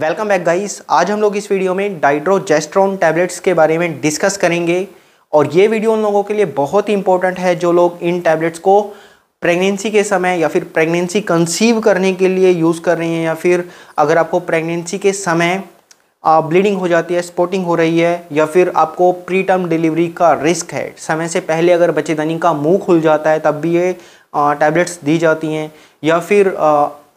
Welcome back guys. आज हम लोग इस वीडियो में डाइड्रोजेस्ट्रॉन टैबलेट्स के बारे में डिस्कस करेंगे और ये वीडियो उन लोगों के लिए बहुत ही इंपॉर्टेंट है जो लोग इन टैबलेट्स को प्रेगनेंसी के समय या फिर प्रेगनेंसी कंसीव करने के लिए यूज़ कर रही हैं, या फिर अगर आपको प्रेगनेंसी के समय ब्लीडिंग हो जाती है, स्पॉटिंग हो रही है, या फिर आपको प्री टर्म डिलीवरी का रिस्क है, समय से पहले अगर बच्चेदानी का मुंह खुल जाता है तब भी ये टैबलेट्स दी जाती हैं, या फिर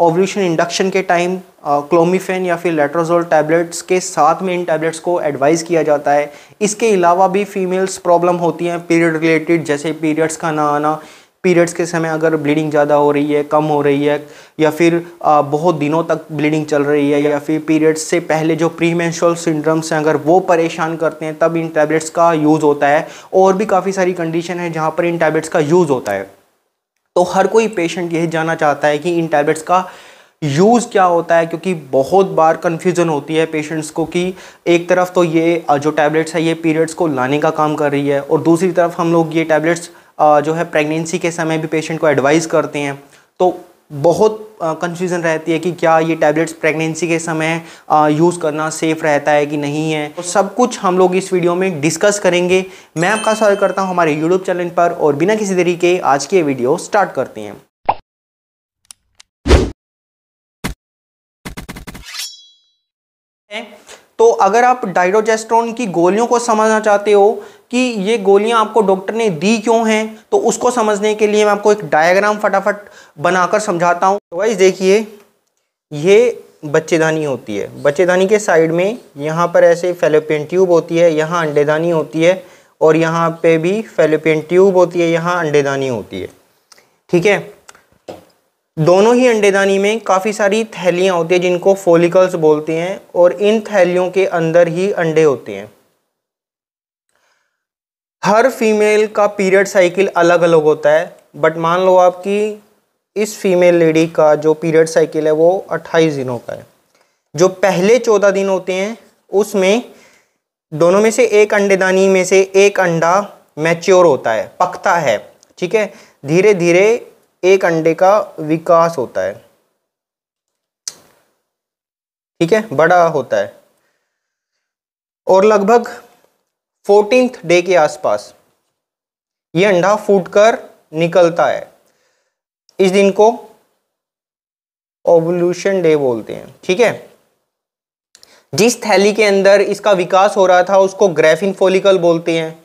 ओव्यूलेशन इंडक्शन के टाइम क्लोमिफेन या फिर लेट्रोजोल टैबलेट्स के साथ में इन टैबलेट्स को एडवाइस किया जाता है। इसके अलावा भी फीमेल्स प्रॉब्लम होती हैं पीरियड रिलेटेड, जैसे पीरियड्स का ना आना, पीरियड्स के समय अगर ब्लीडिंग ज़्यादा हो रही है, कम हो रही है, या फिर बहुत दिनों तक ब्लीडिंग चल रही है, या फिर पीरियड्स से पहले जो प्री मेंस्ट्रुअल सिंड्रोम्स हैं अगर वो परेशान करते हैं तब इन टैबलेट्स का यूज़ होता है। और भी काफ़ी सारी कंडीशन है जहाँ पर इन टैबलेट्स का यूज़ होता है। तो हर कोई पेशेंट यही जानना चाहता है कि इन टैबलेट्स का यूज़ क्या होता है, क्योंकि बहुत बार कन्फ्यूज़न होती है पेशेंट्स को कि एक तरफ तो ये जो टैबलेट्स है ये पीरियड्स को लाने का काम कर रही है, और दूसरी तरफ हम लोग ये टैबलेट्स जो है प्रेगनेंसी के समय भी पेशेंट को एडवाइस करते हैं। तो बहुत कंफ्यूजन रहती है कि क्या ये टैबलेट्स प्रेगनेंसी के समय यूज़ करना सेफ़ रहता है कि नहीं है। तो सब कुछ हम लोग इस वीडियो में डिस्कस करेंगे। मैं आपका स्वागत करता हूं हमारे यूट्यूब चैनल पर और बिना किसी देरी के आज की ये वीडियो स्टार्ट करते हैं। तो अगर आप डाइड्रोजेस्ट्रॉन की गोलियों को समझना चाहते हो कि ये गोलियां आपको डॉक्टर ने दी क्यों हैं, तो उसको समझने के लिए मैं आपको एक डायग्राम फटाफट बनाकर समझाता हूं। तो गाइस देखिए, ये बच्चेदानी होती है, बच्चेदानी के साइड में यहाँ पर ऐसे फेलोपियन ट्यूब होती है, यहाँ अंडेदानी होती है, और यहाँ पे भी फेलोपियन ट्यूब होती है, यहाँ अंडेदानी होती है, ठीक है। दोनों ही अंडेदानी में काफ़ी सारी थैलियाँ होती हैं जिनको फोलिकल्स बोलते हैं, और इन थैलियों के अंदर ही अंडे होते हैं। हर फीमेल का पीरियड साइकिल अलग अलग होता है, बट मान लो आपकी इस फीमेल लेडी का जो पीरियड साइकिल है वो 28 दिनों का है। जो पहले 14 दिन होते हैं उसमें दोनों में से एक अंडेदानी में से एक अंडा मैच्योर होता है, पकता है, ठीक है। धीरे धीरे एक अंडे का विकास होता है, ठीक है, बड़ा होता है, और लगभग 14th डे के आसपास ये अंडा फूटकर निकलता है। इस दिन को ओव्यूलेशन डे बोलते हैं, ठीक है। जिस थैली के अंदर इसका विकास हो रहा था उसको ग्राफियन फोलिकल बोलते हैं,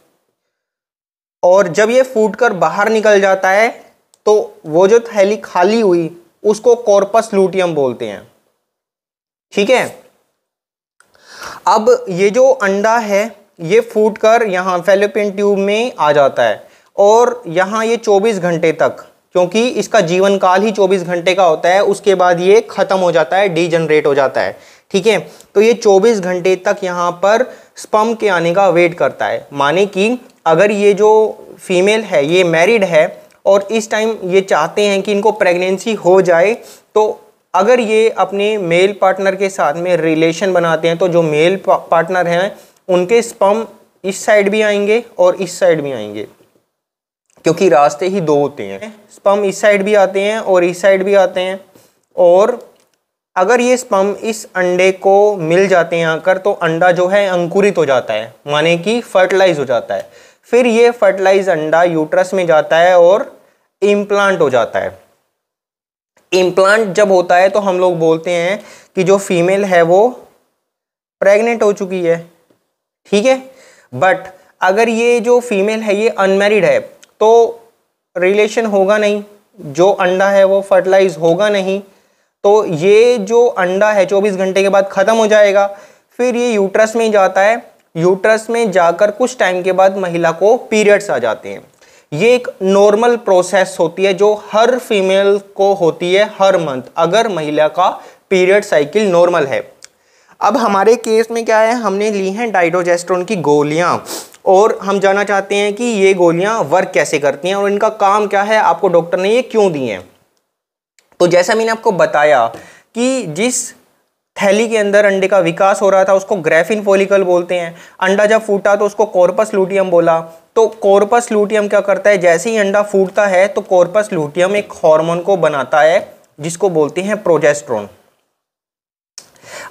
और जब ये फूटकर बाहर निकल जाता है तो वो जो थैली खाली हुई उसको कॉर्पस ल्यूटियम बोलते हैं, ठीक है। अब ये जो अंडा है ये फूटकर यहाँ फेलोपियन ट्यूब में आ जाता है, और यहाँ ये 24 घंटे तक, क्योंकि इसका जीवन काल ही 24 घंटे का होता है, उसके बाद ये ख़त्म हो जाता है, डीजनरेट हो जाता है, ठीक है। तो ये 24 घंटे तक यहाँ पर स्पर्म के आने का वेट करता है। माने कि अगर ये जो फीमेल है ये मैरिड है और इस टाइम ये चाहते हैं कि इनको प्रेगनेंसी हो जाए, तो अगर ये अपने मेल पार्टनर के साथ में रिलेशन बनाते हैं तो जो मेल पार्टनर हैं उनके स्पर्म इस साइड भी आएंगे और इस साइड भी आएंगे, क्योंकि रास्ते ही दो होते हैं। स्पर्म इस साइड भी आते हैं और इस साइड भी आते हैं, और अगर ये स्पर्म इस अंडे को मिल जाते हैं आकर तो अंडा जो है अंकुरित हो जाता है, माने कि फर्टिलाइज हो जाता है। फिर ये फर्टिलाइज अंडा यूट्रस में जाता है और इम्प्लांट हो जाता है। इम्प्लांट जब होता है तो हम लोग बोलते हैं कि जो फीमेल है वो प्रेग्नेंट हो चुकी है, ठीक है। बट अगर ये जो फीमेल है ये अनमैरिड है तो रिलेशन होगा नहीं, जो अंडा है वो फर्टिलाइज होगा नहीं, तो ये जो अंडा है 24 घंटे के बाद ख़त्म हो जाएगा। फिर ये यूट्रस में जाता है, यूट्रस में जाकर कुछ टाइम के बाद महिला को पीरियड्स आ जाते हैं। ये एक नॉर्मल प्रोसेस होती है जो हर फीमेल को होती है हर मंथ, अगर महिला का पीरियड साइकिल नॉर्मल है। अब हमारे केस में क्या है, हमने ली हैं डाइड्रोजेस्ट्रॉन की गोलियां, और हम जानना चाहते हैं कि ये गोलियां वर्क कैसे करती हैं और इनका काम क्या है, आपको डॉक्टर ने ये क्यों दी हैं। तो जैसा मैंने आपको बताया कि जिस थैली के अंदर अंडे का विकास हो रहा था उसको ग्राफिन फोलिकल बोलते हैं, अंडा जब फूटा तो उसको कॉर्पस ल्यूटियम बोला। तो कॉर्पस ल्यूटियम क्या करता है, जैसे ही अंडा फूटता है तो कॉर्पस ल्यूटियम एक हार्मोन को बनाता है जिसको बोलते हैं प्रोजेस्ट्रोन।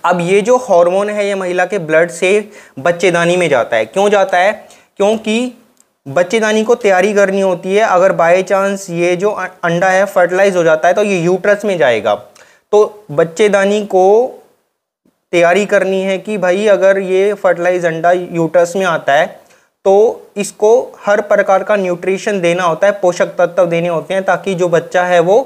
अब ये जो हार्मोन है ये महिला के ब्लड से बच्चेदानी में जाता है। क्यों जाता है? क्योंकि बच्चेदानी को तैयारी करनी होती है। अगर बाय चांस ये जो अंडा है फर्टिलाइज हो जाता है तो ये यूट्रस में जाएगा। तो बच्चेदानी को तैयारी करनी है कि भाई अगर ये फर्टिलाइज अंडा यूट्रस में आता है तो इसको हर प्रकार का न्यूट्रिशन देना होता है, पोषक तत्व देने होते हैं ताकि जो बच्चा है वो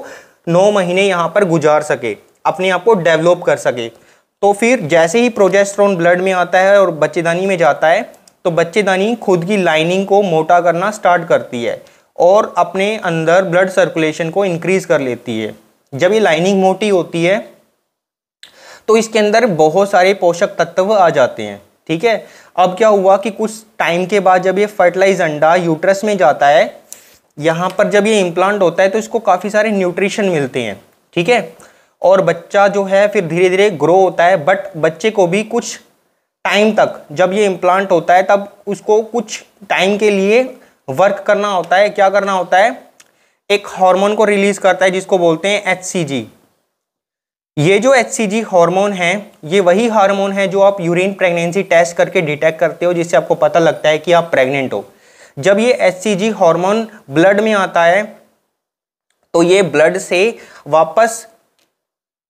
9 महीने यहाँ पर गुजार सके, अपने आप को डेवलप कर सके। तो फिर जैसे ही प्रोजेस्ट्रोन ब्लड में आता है और बच्चेदानी में जाता है तो बच्चेदानी खुद की लाइनिंग को मोटा करना स्टार्ट करती है और अपने अंदर ब्लड सर्कुलेशन को इंक्रीज कर लेती है। जब ये लाइनिंग मोटी होती है तो इसके अंदर बहुत सारे पोषक तत्व आ जाते हैं। ठीक है, अब क्या हुआ कि कुछ टाइम के बाद जब ये फर्टिलाइज अंडा यूट्रस में जाता है, यहाँ पर जब ये इम्प्लांट होता है तो इसको काफ़ी सारे न्यूट्रिशन मिलते हैं। ठीक है, और बच्चा जो है फिर धीरे धीरे ग्रो होता है। बट बच्चे को भी कुछ टाइम तक, जब ये इम्प्लांट होता है तब उसको कुछ टाइम के लिए वर्क करना होता है। क्या करना होता है? एक हार्मोन को रिलीज करता है जिसको बोलते हैं HCG। ये जो HCG हार्मोन है ये वही हार्मोन है जो आप यूरिन प्रेगनेंसी टेस्ट करके डिटेक्ट करते हो, जिससे आपको पता लगता है कि आप प्रेग्नेंट हो। जब ये HCG हार्मोन ब्लड में आता है तो ये ब्लड से वापस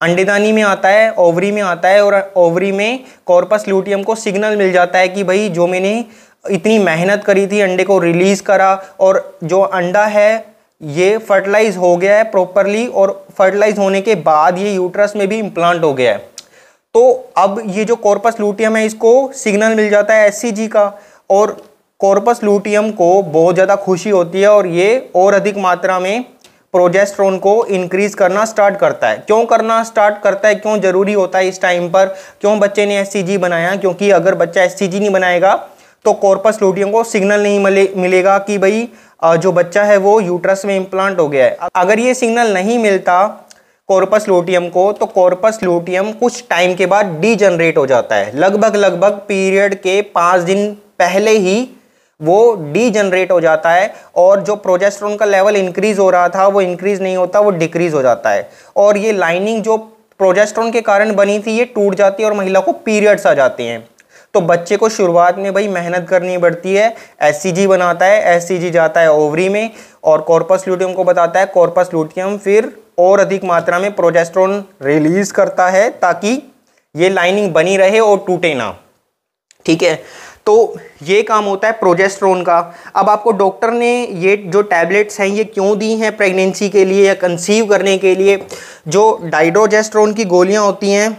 अंडेदानी में आता है, ओवरी में आता है, और ओवरी में कॉर्पस ल्यूटियम को सिग्नल मिल जाता है कि भाई जो मैंने इतनी मेहनत करी थी, अंडे को रिलीज़ करा और जो अंडा है ये फर्टिलाइज हो गया है प्रॉपरली, और फर्टिलाइज होने के बाद ये यूट्रस में भी इम्प्लांट हो गया है। तो अब ये जो कॉर्पस ल्यूटियम है इसको सिग्नल मिल जाता है HCG का, और कॉर्पस ल्यूटियम को बहुत ज़्यादा खुशी होती है और ये और अधिक मात्रा में प्रोजेस्ट्रोन को इंक्रीज करना स्टार्ट करता है। क्यों करना स्टार्ट करता है? क्यों ज़रूरी होता है इस टाइम पर? क्यों बच्चे ने HCG बनाया? क्योंकि अगर बच्चा HCG नहीं बनाएगा तो कॉर्पस ल्यूटियम को सिग्नल नहीं मिलेगा कि भाई जो बच्चा है वो यूट्रस में इम्प्लांट हो गया है। अगर ये सिग्नल नहीं मिलता कॉर्पस ल्यूटियम को तो कॉर्पस ल्यूटियम कुछ टाइम के बाद डीजनरेट हो जाता है। लगभग पीरियड के 5 दिन पहले ही वो डीजनरेट हो जाता है, और जो प्रोजेस्ट्रोन का लेवल इंक्रीज हो रहा था वो इंक्रीज नहीं होता, वो डिक्रीज हो जाता है। और ये लाइनिंग जो प्रोजेस्ट्रोन के कारण बनी थी ये टूट जाती है और महिला को पीरियड्स आ जाते हैं। तो बच्चे को शुरुआत में भाई मेहनत करनी पड़ती है। HCG बनाता है, HCG जाता है ओवरी में और कॉर्पस ल्यूटियम को बताता है। कॉर्पस ल्यूटियम फिर और अधिक मात्रा में प्रोजेस्ट्रोन रिलीज करता है ताकि ये लाइनिंग बनी रहे और टूटे ना। ठीक है, तो ये काम होता है प्रोजेस्ट्रोन का। अब आपको डॉक्टर ने ये जो टैबलेट्स हैं ये क्यों दी हैं प्रेगनेंसी के लिए या कंसीव करने के लिए? जो डाइड्रोजेस्ट्रॉन की गोलियां होती हैं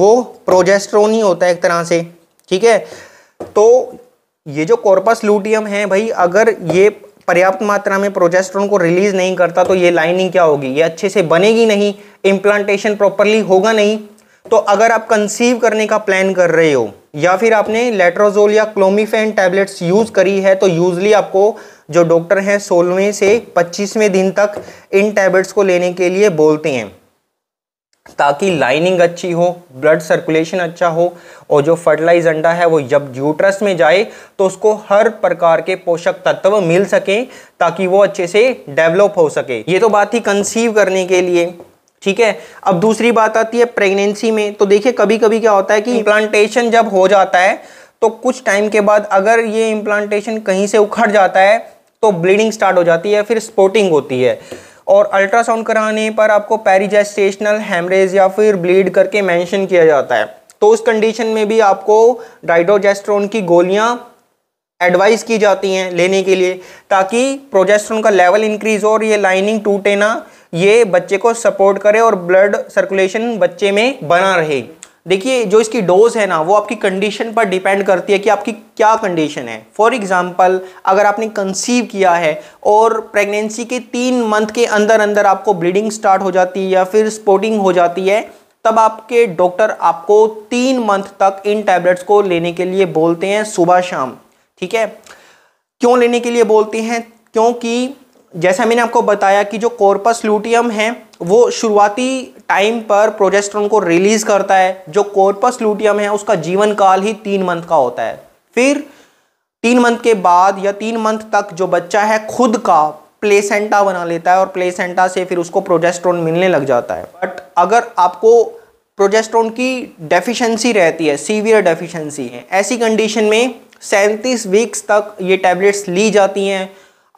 वो प्रोजेस्ट्रोन ही होता है एक तरह से। ठीक है, तो ये जो कॉर्पस ल्यूटियम है भाई अगर ये पर्याप्त मात्रा में प्रोजेस्ट्रोन को रिलीज़ नहीं करता तो ये लाइनिंग क्या होगी? ये अच्छे से बनेगी नहीं, इम्प्लांटेशन प्रॉपरली होगा नहीं। तो अगर आप कंसीव करने का प्लान कर रहे हो या फिर आपने लेट्रोजोल या क्लोमिफेन टैबलेट्स यूज़ करी है तो यूजली आपको जो डॉक्टर हैं 16वें से 25वें दिन तक इन टैबलेट्स को लेने के लिए बोलते हैं ताकि लाइनिंग अच्छी हो, ब्लड सर्कुलेशन अच्छा हो, और जो फर्टिलाइज अंडा है वो जब यूट्रस में जाए तो उसको हर प्रकार के पोषक तत्व मिल सकें ताकि वो अच्छे से डेवलप हो सके। ये तो बात थी कंसीव करने के लिए। ठीक है, अब दूसरी बात आती है प्रेगनेंसी में। तो देखिए कभी कभी क्या होता है कि इम्प्लांटेशन जब हो जाता है तो कुछ टाइम के बाद अगर ये इम्प्लांटेशन कहीं से उखड़ जाता है तो ब्लीडिंग स्टार्ट हो जाती है, फिर स्पॉटिंग होती है, और अल्ट्रासाउंड कराने पर आपको पैरीजेस्टेशनल हेमरेज या फिर ब्लीड करके मेंशन किया जाता है। तो उस कंडीशन में भी आपको डाइड्रोजेस्ट्रॉन की गोलियाँ एडवाइस की जाती हैं लेने के लिए ताकि प्रोजेस्ट्रोन का लेवल इंक्रीज हो और ये लाइनिंग टूटे ना, ये बच्चे को सपोर्ट करे और ब्लड सर्कुलेशन बच्चे में बना रहे। देखिए जो इसकी डोज है ना वो आपकी कंडीशन पर डिपेंड करती है कि आपकी क्या कंडीशन है। फॉर एग्जांपल अगर आपने कंसीव किया है और प्रेगनेंसी के 3 मंथ के अंदर अंदर आपको ब्लीडिंग स्टार्ट हो जाती है या फिर स्पॉटिंग हो जाती है, तब आपके डॉक्टर आपको 3 मंथ तक इन टैबलेट्स को लेने के लिए बोलते हैं, सुबह शाम। ठीक है, क्यों लेने के लिए बोलते हैं? क्योंकि जैसा मैंने आपको बताया कि जो कॉर्पस ल्यूटियम है वो शुरुआती टाइम पर प्रोजेस्ट्रोन को रिलीज़ करता है। जो कॉर्पस ल्यूटियम है उसका जीवन काल ही 3 मंथ का होता है। फिर 3 मंथ के बाद या 3 मंथ तक जो बच्चा है खुद का प्लेसेंटा बना लेता है और प्लेसेंटा से फिर उसको प्रोजेस्ट्रोन मिलने लग जाता है। बट अगर आपको प्रोजेस्ट्रोन की डेफिशिएंसी रहती है, सीवियर डेफिशिएंसी है। ऐसी कंडीशन में 37 वीक्स तक ये टैबलेट्स ली जाती हैं।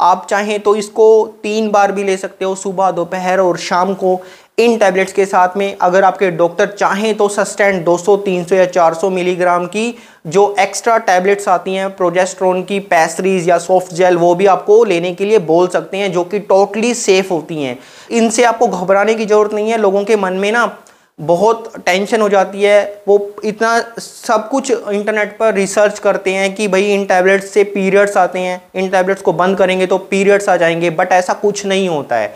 आप चाहें तो इसको 3 बार भी ले सकते हो, सुबह, दोपहर और शाम को। इन टैबलेट्स के साथ में अगर आपके डॉक्टर चाहें तो सस्टेंट 200, 300 या 400 मिलीग्राम की जो एक्स्ट्रा टैबलेट्स आती हैं प्रोजेस्ट्रोन की, पैसरीज या सॉफ्ट जेल, वो भी आपको लेने के लिए बोल सकते हैं, जो कि टोटली सेफ़ होती हैं। इनसे आपको घबराने की ज़रूरत नहीं है। लोगों के मन में ना बहुत टेंशन हो जाती है, वो इतना सब कुछ इंटरनेट पर रिसर्च करते हैं कि भाई इन टैबलेट्स से पीरियड्स आते हैं, इन टैबलेट्स को बंद करेंगे तो पीरियड्स आ जाएंगे, बट ऐसा कुछ नहीं होता है।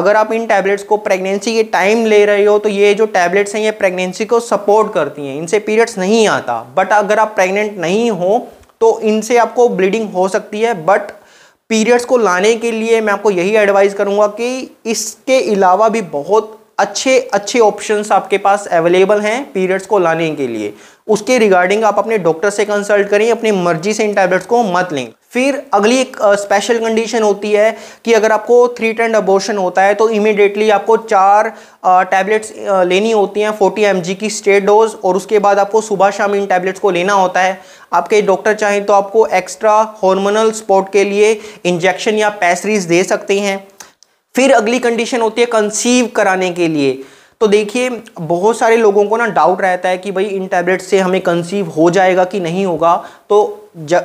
अगर आप इन टैबलेट्स को प्रेगनेंसी के टाइम ले रहे हो तो ये जो टैबलेट्स हैं ये प्रेगनेंसी को सपोर्ट करती हैं, इनसे पीरियड्स नहीं आता। बट अगर आप प्रेग्नेंट नहीं हो तो इनसे आपको ब्लीडिंग हो सकती है। बट पीरियड्स को लाने के लिए मैं आपको यही एडवाइस करूँगा कि इसके अलावा भी बहुत अच्छे अच्छे ऑप्शंस आपके पास अवेलेबल हैं पीरियड्स को लाने के लिए। उसके रिगार्डिंग आप अपने डॉक्टर से कंसल्ट करें, अपनी मर्जी से इन टैबलेट्स को मत लें। फिर अगली एक स्पेशल कंडीशन होती है कि अगर आपको थ्रेटन्ड अबॉर्शन होता है तो इमीडिएटली आपको 4 टैबलेट्स लेनी होती हैं, 40 mg की स्टेट डोज, और उसके बाद आपको सुबह शाम इन टैबलेट्स को लेना होता है। आपके डॉक्टर चाहें तो आपको एक्स्ट्रा हॉर्मोनल सपोर्ट के लिए इंजेक्शन या पैसरीज दे सकते हैं। फिर अगली कंडीशन होती है कंसीव कराने के लिए। तो देखिए, बहुत सारे लोगों को ना डाउट रहता है कि भाई इन टैबलेट से हमें कंसीव हो जाएगा कि नहीं होगा। तो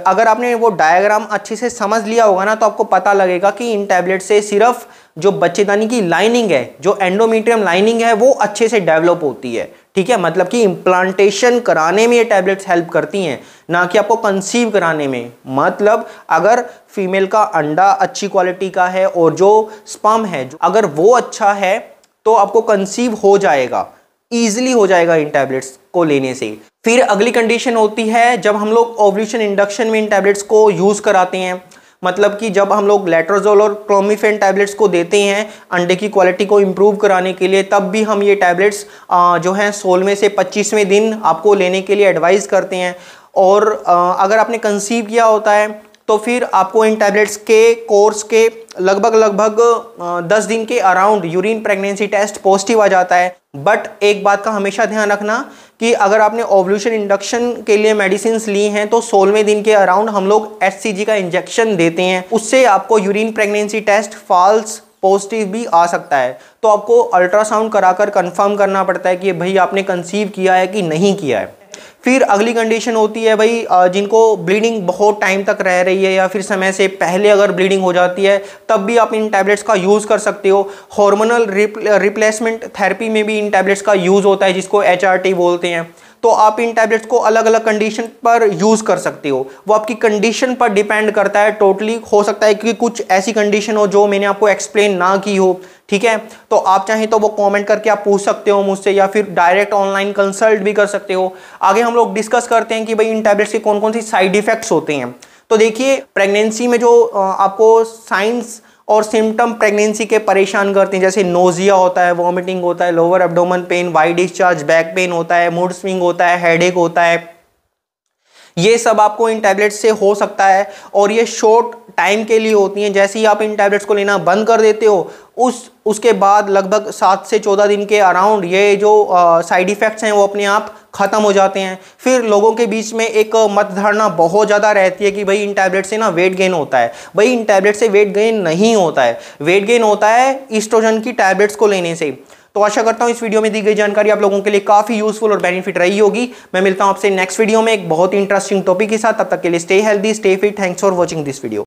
अगर आपने वो डायग्राम अच्छे से समझ लिया होगा ना तो आपको पता लगेगा कि इन टैबलेट से सिर्फ जो बच्चेदानी की लाइनिंग है, जो एंडोमीट्रियम लाइनिंग है, वो अच्छे से डेवलप होती है। ठीक है, मतलब कि इम्प्लांटेशन कराने में ये टैबलेट्स हेल्प करती हैं, ना कि आपको कंसीव कराने में। मतलब अगर फीमेल का अंडा अच्छी क्वालिटी का है और जो स्पर्म है अगर वो अच्छा है तो आपको कंसीव हो जाएगा, ईजिली हो जाएगा इन टैबलेट्स को लेने से। फिर अगली कंडीशन होती है जब हम लोग ओव्यूलेशन इंडक्शन में इन टैबलेट्स को यूज़ कराते हैं। मतलब कि जब हम लोग लेट्रोजोल और क्लोमिफेन टैबलेट्स को देते हैं अंडे की क्वालिटी को इम्प्रूव कराने के लिए, तब भी हम ये टैबलेट्स जो हैं 16वें से 25वें दिन आपको लेने के लिए एडवाइस करते हैं। और अगर आपने कंसीव किया होता है तो फिर आपको इन टैबलेट्स के कोर्स के लगभग 10 दिन के around urine pregnancy test positive आ जाता है। बट एक बात का हमेशा ध्यान रखना कि अगर आपने ओव्यूलेशन इंडक्शन के लिए मेडिसिन ली हैं तो 16वें दिन के अराउंड हम लोग HCG का इंजेक्शन देते हैं, उससे आपको urine pregnancy test false positive भी आ सकता है। तो आपको अल्ट्रासाउंड कराकर कंफर्म करना पड़ता है कि भाई आपने कंसीव किया है कि नहीं किया है। फिर अगली कंडीशन होती है भाई जिनको ब्लीडिंग बहुत टाइम तक रह रही है या फिर समय से पहले अगर ब्लीडिंग हो जाती है तब भी आप इन टैबलेट्स का यूज़ कर सकते हो। हार्मोनल रिप्लेसमेंट थेरेपी में भी इन टैबलेट्स का यूज़ होता है जिसको HRT बोलते हैं। तो आप इन टैबलेट्स को अलग अलग कंडीशन पर यूज़ कर सकते हो, वो आपकी कंडीशन पर डिपेंड करता है टोटली। हो सकता है कि कुछ ऐसी कंडीशन हो जो मैंने आपको एक्सप्लेन ना की हो। ठीक है, तो आप चाहें तो वो कमेंट करके आप पूछ सकते हो मुझसे या फिर डायरेक्ट ऑनलाइन कंसल्ट भी कर सकते हो। आगे हम लोग डिस्कस करते हैं कि भाई इन टैबलेट्स के कौन कौन से साइड इफ़ेक्ट्स होते हैं। तो देखिए, प्रेगनेंसी में जो आपको साइंस और सिम्टम प्रेगनेंसी के परेशान करते हैं, जैसे नोजिया होता है, वॉमिटिंग होता है, lower abdomen pain, white discharge, back pain होता है, मूड स्विंग होता है, हेडेक होता है, ये सब आपको इन टैबलेट्स से हो सकता है। और ये शॉर्ट टाइम के लिए होती हैं। जैसे ही आप इन टैबलेट्स को लेना बंद कर देते हो उसके बाद लगभग 7 से 14 दिन के अराउंड ये जो साइड इफ़ेक्ट्स हैं वो अपने आप ख़त्म हो जाते हैं। फिर लोगों के बीच में एक मतधारणा बहुत ज़्यादा रहती है कि भाई इन टैबलेट से ना वेट गेन होता है। भाई इन टैबलेट से वेट गेन नहीं होता है, वेट गेन होता है ईस्ट्रोजन की टैबलेट्स को लेने से। तो आशा करता हूँ इस वीडियो में दी गई जानकारी आप लोगों के लिए काफ़ी यूजफुल और बेनिफिट रही होगी। मैं मिलता हूँ आपसे नेक्स्ट वीडियो में एक बहुत ही इंटरेस्टिंग टॉपिक के साथ। तब तक के लिए stay healthy, stay fit. Thanks for watching this video.